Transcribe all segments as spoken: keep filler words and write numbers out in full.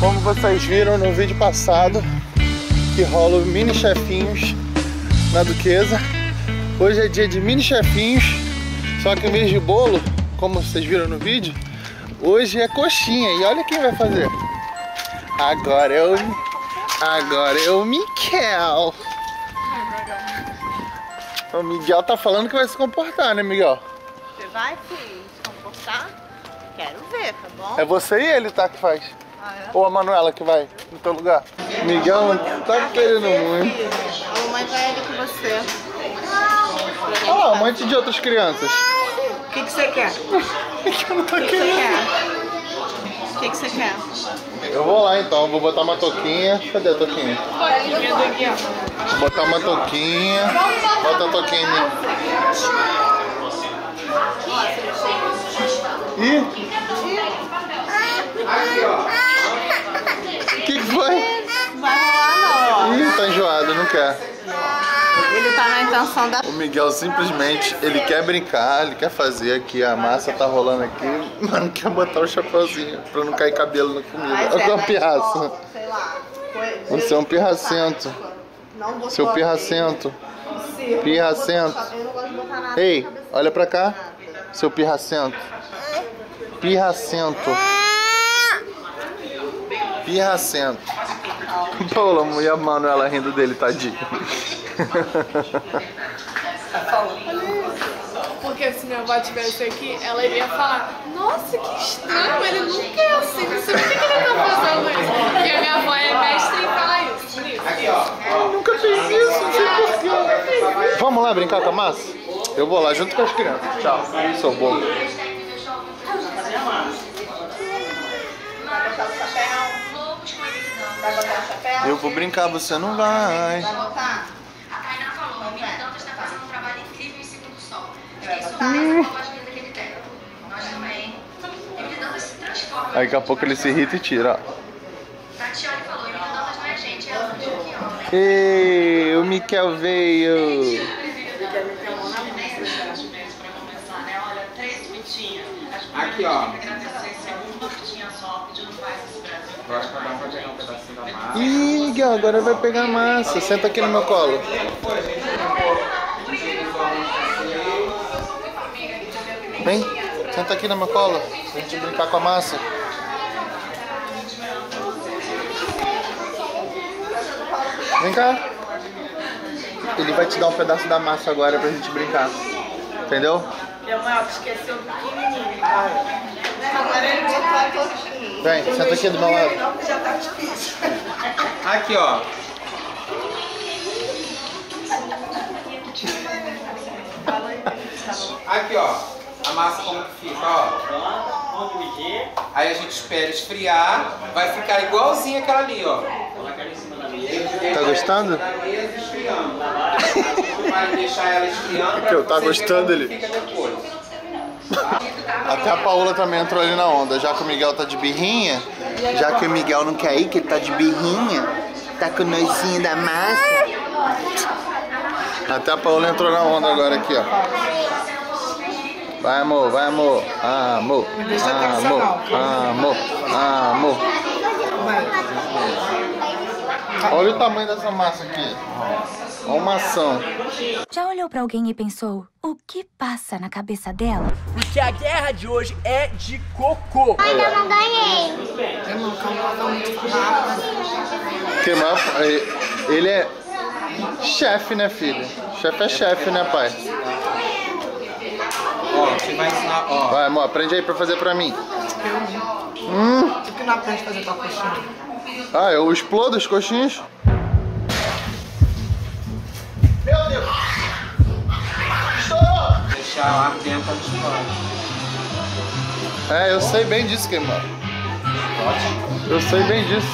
Como vocês viram no vídeo passado, que rola mini chefinhos na Duquesa, hoje é dia de mini chefinhos, só que em vez de bolo, como vocês viram no vídeo, hoje é coxinha. E olha quem vai fazer. Agora é o, agora é o Mikael. O Miguel tá falando que vai se comportar, né, Miguel? Você vai se comportar? Quero ver, tá bom? É você e ele, tá, que faz? Ah, é? Ou a Manoela que vai no teu lugar? Miguel não tá querendo muito. A mãe vai ali com você. Olha lá, um monte de outras crianças. O que que você quer? Eu não tô querendo. O que que você quer? Eu vou lá então, vou botar uma touquinha. Cadê a touquinha? Vou botar uma touquinha. Bota a touquinha em mim. Ih! O que que foi? Vai rolar não. Ih, tá enjoado, não quer. Ele tá na intenção da... O Miguel simplesmente, ele quer brincar, ele quer fazer aqui, a massa tá rolando aqui, mas não quer botar o chapéuzinho pra não cair cabelo na comida. Olha é uma pirraça. Sei lá. Você é um pirracento. Seu pirracento. Pirracento. Ei, olha pra cá. Seu pirracento. Pirracento. Pirracento. Pô, mulher, mano, ela rindo dele, tadinho. Porque se minha avó tivesse aqui, ela iria falar: nossa, que estranho, ele nunca é assim, não sei por que ele tá fazendo isso. Porque a minha avó é mestre em falar isso. Eu nunca fiz isso, não sei porquê. Vamos lá brincar com a massa? Eu vou lá junto com as crianças. Tchau, sou bobo. Eu vou brincar, você não vai. Vai botar? Mikael Dantas está fazendo um trabalho incrível em cima do sol. Fiquei surpresa com a voz linda que ele tem. Nós também. Mikael Dantas se transforma. Daqui a pouco ele se irrita e tira. Tatiane falou: Mikael Dantas não é gente, é ela que ama. Ei, o Mikael veio. Aqui, ó. Ih, Miguel, agora vai pegar a massa. Senta aqui no meu colo. Vem, senta aqui na minha cola pra gente brincar com a massa. Vem cá. Ele vai te dar um pedaço da massa agora pra gente brincar. Entendeu? Meu maior esqueceu do pequenininho. Agora ele botou a coxinha. Vem, senta aqui do meu lado. Já tá difícil. Aqui, ó. Aqui, ó. A massa como que fica, ó. Aí a gente espera esfriar, vai ficar igualzinha aquela ali, ó. Tá gostando? Vai deixar ela esfriando. Porque eu tá gostando ali. Até a Paola também entrou ali na onda, já que o Miguel tá de birrinha, já que o Miguel não quer ir, que ele tá de birrinha, tá com o noizinho da massa. Até a Paola entrou na onda agora aqui, ó. Vai, amor, vai, amor, amor, amor, amor, amor. Olha o tamanho dessa massa aqui. Olha uma ação. Já olhou pra alguém e pensou, o que passa na cabeça dela? Porque a guerra de hoje é de cocô. Ainda não ganhei. Que mal, ele é chefe, né, filho? Chefe é chefe, né, pai? Você vai ensinar, ó. Vai, amor, aprende aí pra fazer pra mim. Hum. Por que não aprende a fazer tua coxinha? Ah, eu explodo as coxinhas. Meu Deus! Estourou! Deixar lá dentro pra estourar. É, eu sei bem disso, Kerman. Eu sei bem disso.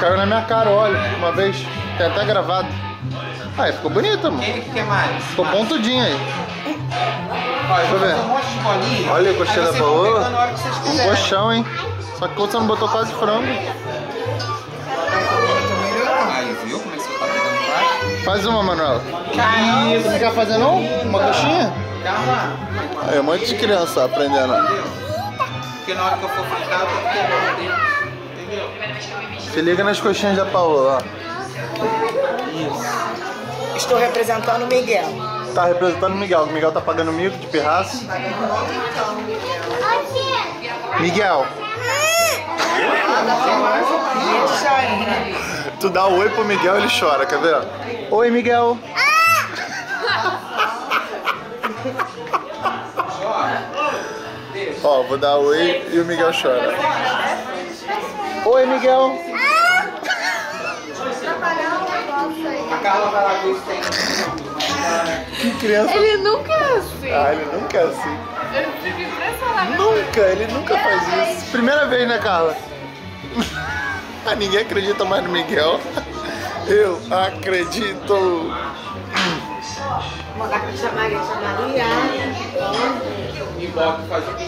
Caiu na minha cara, olha, uma vez. Tem até gravado. Aí, ficou bonito, amor. Ele que quer mais. Ficou pontudinho aí. Olha, olha a coxinha da Paola. Um colchão, hein? Só que você não botou quase frango. Faz uma, Manuela. E você quer fazer não? Uma coxinha? Aí, um monte de criança aprendendo. Porque na hora que eu for ficar, eu tenho que ter. Entendeu? Se liga nas coxinhas da Paola, ó. Estou representando o Miguel. Tá representando o Miguel. O Miguel tá pagando mico de pirraça. Pagando nove então, Miguel. Miguel. Tu dá um oi pro Miguel, ele chora, quer ver? Oi, Miguel. Ó, vou dar oi e o Miguel chora. Oi, Miguel. Que criança. Ele nunca é assim. Ah, ele nunca é assim. Eu fico impressionada. Nunca, ele nunca faz isso. Primeira vez, né, Carla? Ah, ninguém acredita mais no Miguel. Eu acredito. Vou mandar com a Maria, a Maria. E logo faz o que?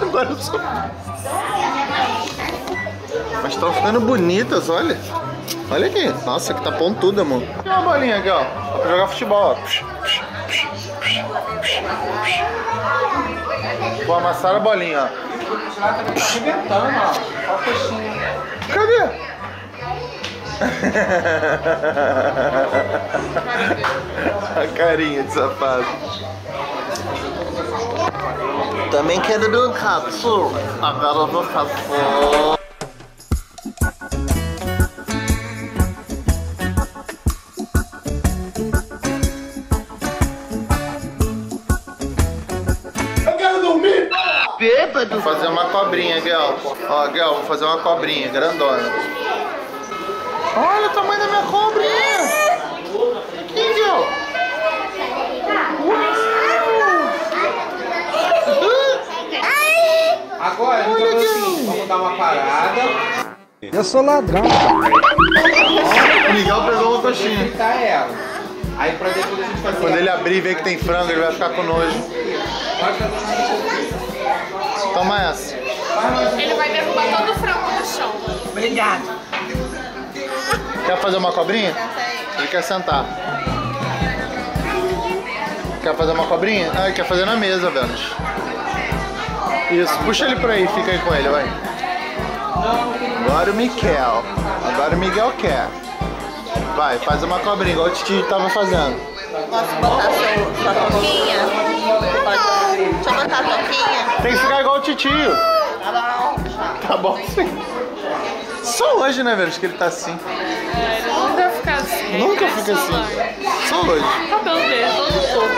Agora eu sou. Mas estão ficando bonitas, olha. Olha aqui. Nossa, que tá pontuda, amor. Tem uma bolinha aqui, ó. Dá pra jogar futebol, ó. Vou amassar a bolinha, ó. Cadê? A carinha de safado. Também quero do caçu. Agora eu vou caçu. Vou fazer uma cobrinha, Gal. Ó, Gal, vou fazer uma cobrinha grandona. Olha o tamanho da minha cobrinha! Aqui, Gal! Agora, então é assim, vamos dar uma parada. Eu sou ladrão. O Miguel pegou uma coxinha. Aí pra depois a gente fazer. Quando ele abrir e ver que tem frango, ele vai ficar com nojo. Toma essa. Ele vai derrubar todo o frango no chão. Obrigado. Quer fazer uma cobrinha? Ele quer sentar. Quer fazer uma cobrinha? Ah, ele quer fazer na mesa, Vênus. Isso, puxa ele pra aí, fica aí com ele, vai. Agora o Mikael. Agora o Miguel quer. Vai, faz uma cobrinha, igual o Titi tava fazendo. Posso botar sua toquinha? Deixa eu botar a toquinha. Tem que ficar igual o titio. Tá bom. Tá bom, sim. Só hoje, né, velho? Acho que ele tá assim. É, ele nunca fica assim. Nunca fica assim. Hoje. Só hoje. O cabelo dele, todo solto.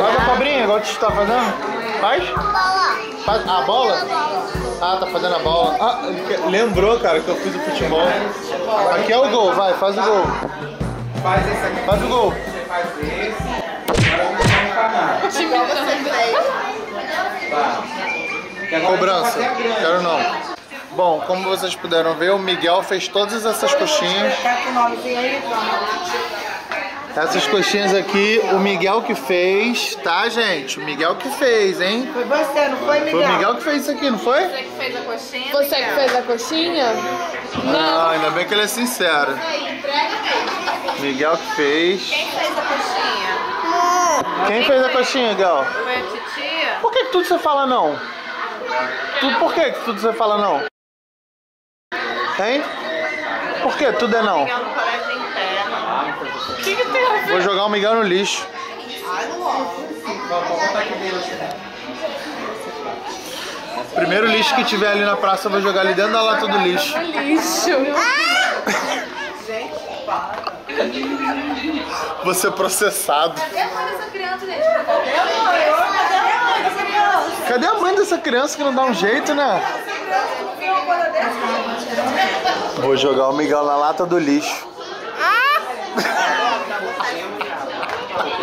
Faz a cobrinha, igual o titio tá fazendo? Faz? Faz a bola? Ah, tá fazendo a bola. Ah, lembrou, cara, que eu fiz o futebol. Aqui é o gol, vai, faz o gol. Faz esse aqui. Faz o gol. Faz esse, agora vamos encanar. Cobrança, quero não. Bom, como vocês puderam ver, o Miguel fez todas essas coxinhas. Essas coxinhas aqui, o Miguel que fez, tá, gente? O Miguel que fez, hein? Foi você, não foi, Miguel? Foi o Miguel que fez isso aqui, não foi? Você que fez a coxinha? Você que fez a coxinha? Não. Ah, ainda bem que ele é sincero. Miguel que fez. Quem fez a coxinha? Quem fez a coxinha, Gal? Foi a titia. Por que tudo você fala não? Tu, por que tudo você fala não? Hein? Por que tudo é não? Vou jogar o Miguel no lixo. Primeiro lixo que tiver ali na praça, eu vou jogar ali dentro da lata do lixo. Vou ser processado. Cadê a mãe dessa criança, gente? Cadê a mãe dessa criança? Cadê a mãe dessa criança que não dá um jeito, né? Vou jogar o Miguel na lata do lixo.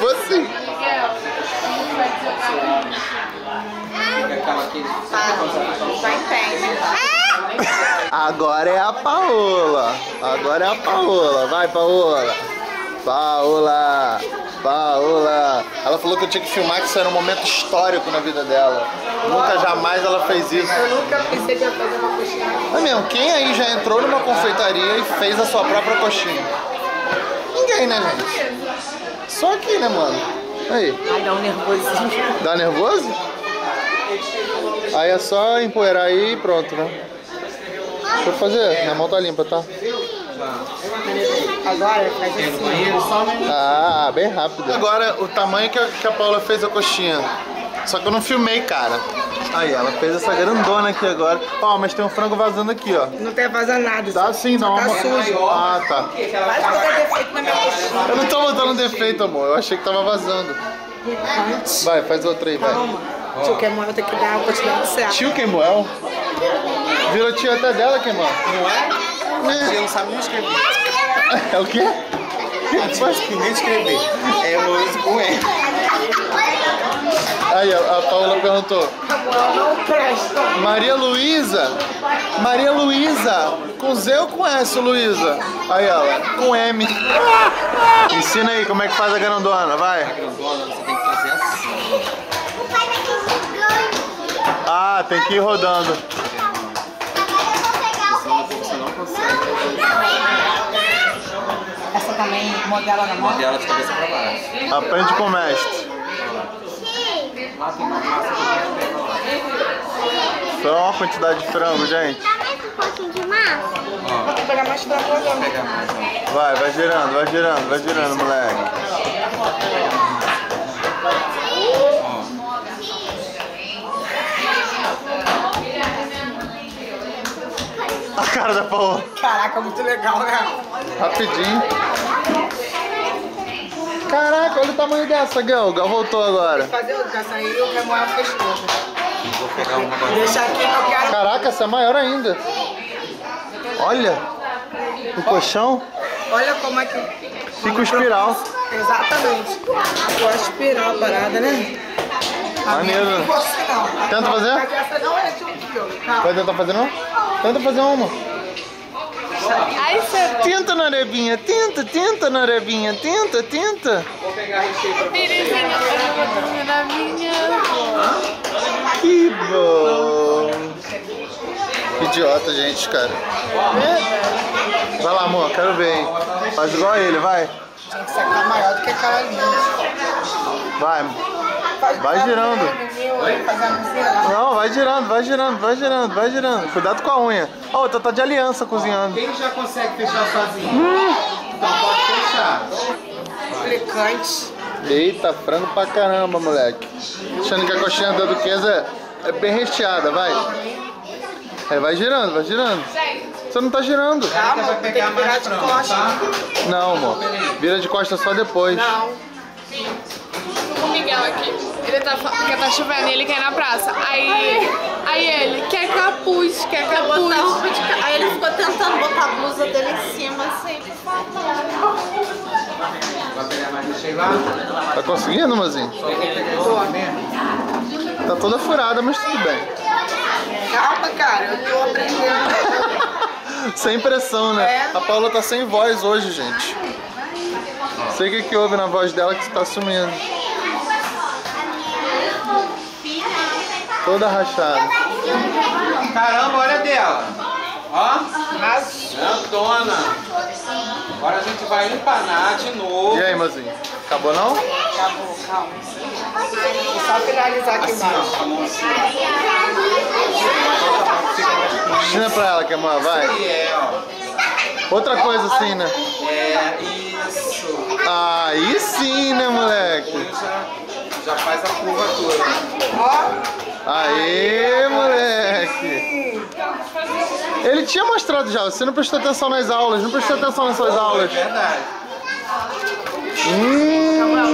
Você. Agora é a Paola. Agora é a Paola. Vai, Paola. Paola. Paola. Ela falou que eu tinha que filmar, que isso era um momento histórico na vida dela. Nunca, jamais ela fez isso. Eu nunca pensei que ia fazer uma coxinha. Mas mesmo, quem aí já entrou numa confeitaria e fez a sua própria coxinha? Ninguém, né, gente? Só aqui, né, mano? Aí. Ai, dá um nervosinho. Dá nervoso? Aí é só empoeirar aí e pronto, né? Deixa eu fazer, minha mão tá limpa, tá? Agora faz assim. Ah, bem rápido. Agora o tamanho que a, que a Paula fez a coxinha. Só que eu não filmei, cara. Aí, ela fez essa grandona aqui agora. Ó, oh, mas tem um frango vazando aqui, ó. Não tem vazando nada. Tá sim, não. Tá sujo. Ah, tá. Quase que tá defeito na minha coxinha. Eu não tô botando defeito, amor. Eu achei que tava vazando. Vai, faz outra aí, vai. Oh. Tio Quimuel tem que dar uma quantidade certa. Tio Quimuel? Virou tio até dela, Kerman. Não é? Você não sabe nem escrever. É o quê? Não acho que nem escrever. É Luiz com E. Aí a, a Paula perguntou. Maria Luísa? Maria Luísa? Com Z ou com S, Luísa? Aí ela, com M. Ensina aí como é que faz a grandona, vai. A grandona você tem que fazer assim. Ah, tem que ir rodando. Essa também modela na mão. Modela de cabeça pra baixo. Aprende com o mestre. Só uma quantidade de frango, gente. Dá mais um pouquinho de massa. Vou pegar mais frango. Vai, vai girando, vai girando, vai girando, moleque. A cara da Paola. Caraca, muito legal, né? Rapidinho. Caraca, olha o tamanho dessa, Galga. Voltou agora. Fazer outra, essa aí eu quero maior que vou pegar uma agora. Deixa aqui que eu quero. Caraca, essa é maior ainda. Olha. O colchão. Olha como é que... Fica o espiral. Exatamente. Ficou a espiral parada, né? Maneiro. Tenta fazer? Vai tentar fazer não? Tenta fazer uma. Tenta, Narebinha. Tenta, tenta, Narebinha. Tenta, tenta. Vou pegar a receita pra você. Que bom. Idiota, gente, cara. É? Vai lá, amor. Quero ver, hein? Faz igual a ele, vai. Tem que sacar maior do que a cara linda. Vai, vai girando. Não, vai girando, vai girando, vai girando, vai girando. Cuidado com a unha. Ó, oh, tá de aliança cozinhando. Quem já consegue fechar sozinho? Hum. Então pode fechar. Implicante. Eita, frango pra caramba, moleque. Achando que a coxinha da Duquesa é bem recheada, vai. Aí vai girando, vai girando. Você não tá girando. Tá, amor, tem que virar de costa. Não, amor. Vira de costa só depois. Não. O Miguel aqui. Ele tá, porque tá chovendo e ele quer ir na praça. Aí, aí ele quer capuz, quer capuz. Aí ele ficou tentando botar a blusa dele em cima, assim, por favor. Vai pegar mais recheio lá? Tá conseguindo, Muzinho? Tá toda furada, mas tudo bem. Calma, cara, eu tô aprendendo. Sem pressão, né? A Paula tá sem voz hoje, gente. Sei o que, que houve na voz dela que tá sumindo. Toda rachada. Caramba, olha dela. Ó, nas... grandona. Agora a gente vai empanar de novo. E aí, Muzinho? Acabou não? Acabou, calma. Vou só finalizar aqui assim, embaixo. Ó, a mão assim. Ensina pra ela, Kerman, vai. É, ó. Outra coisa assim, né? É, isso. Aí sim, né, moleque? Já, já faz a curva toda. Ó. Aê, moleque! Ele tinha mostrado já, você não prestou atenção nas aulas, não prestou atenção nas suas aulas. É verdade. Hum,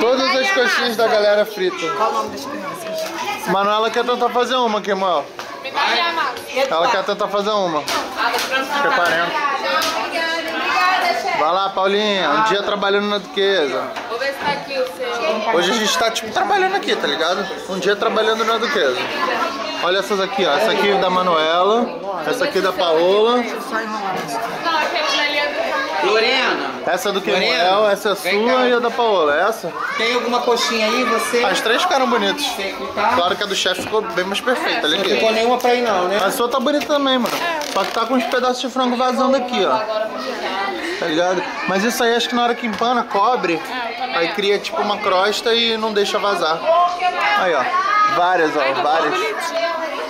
todas as coxinhas da galera frita. Qual o nome das crianças? Manoela quer tentar fazer uma, Quimuel. Ela quer tentar fazer uma. Preparando. Vai lá, Paulinha, um dia trabalhando na Duquesa. Hoje a gente tá tipo trabalhando aqui, tá ligado? Um dia trabalhando na Duquesa. Olha essas aqui, ó. Essa aqui é da Manoela, essa aqui é da Paola. Lorena. Essa é do Quimuel, essa é sua e a da Paola. Essa? Tem alguma coxinha aí, você? As três ficaram bonitas. Claro que a do chefe ficou bem mais perfeita. Olha aqui. Não ficou nenhuma pra ir não, né? A sua tá bonita também, mano. Só que tá com uns pedaços de frango vazando aqui, ó. tá ligado? Mas isso aí acho que na hora que empana, cobre, ah, aí cria tipo uma crosta e não deixa vazar. Aí, ó, várias, ó, ai, várias.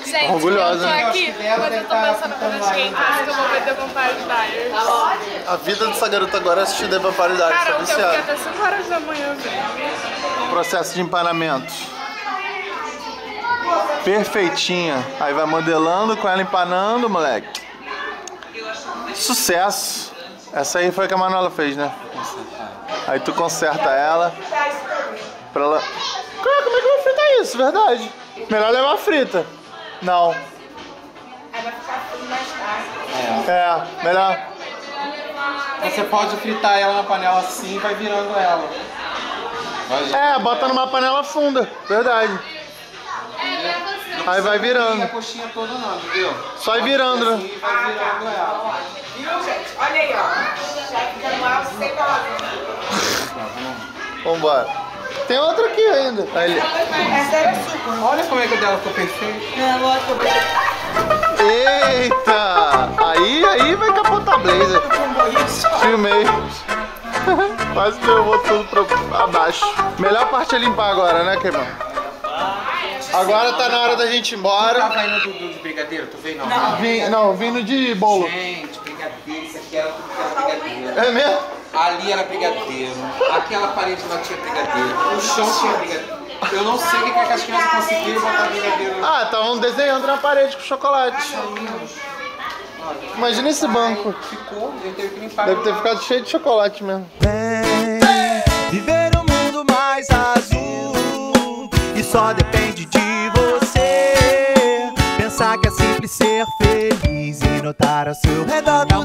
Gente, orgulhosa, eu tô aqui, mas eu tô passando pelas quintas, que eu vou ver The Vampire Diaries. A vida dessa garota agora é assistir The Vampire Diaries, tá viciada. Cara, eu fiquei até cinco horas da manhã, velho. Processo de empanamento. Perfeitinha. Aí vai modelando, com ela empanando, moleque. Sucesso. Essa aí foi que a Manoela fez, né? Aí tu conserta ela. Pra ela... Cara, como é que eu vou fritar isso? Verdade. Melhor levar frita. Não. Aí vai ficar tudo mais tarde. É, é melhor. Você pode fritar ela na panela assim e vai virando ela. Vai é, bota numa panela funda, verdade. É, aí vai virando. A coxinha toda não, entendeu? Só vai virando. Assim, vai virando ela. Viu, gente? Olha aí, ó. Já fica no ar, sem palavras. Vambora. Tem outra aqui ainda. Essa era super. Olha como é que dela ficou perfeita. Eita! Aí, aí vai capotar a blazer. Filmei. Quase levou tudo pra abaixo. Melhor parte é limpar agora, né, Kerman? Agora tá na hora da gente ir embora. Não tava indo do, do brigadeiro, tu veio não? Não, vim, não, vindo de bolo. Gente, brigadeiro, isso aqui era tudo que era brigadeiro. É mesmo? Ali era brigadeiro, aquela parede lá tinha brigadeiro, o chão tinha brigadeiro. Eu não sei o que, é que as crianças conseguiram botar brigadeiro. Ah, estavam desenhando na parede com chocolate. Imagina esse banco. Ficou, teve que limpar. Deve ter ficado cheio de chocolate mesmo. Vem viver um mundo mais azul, e só depende de você. Pensar que é simples ser feliz e notar ao seu redor.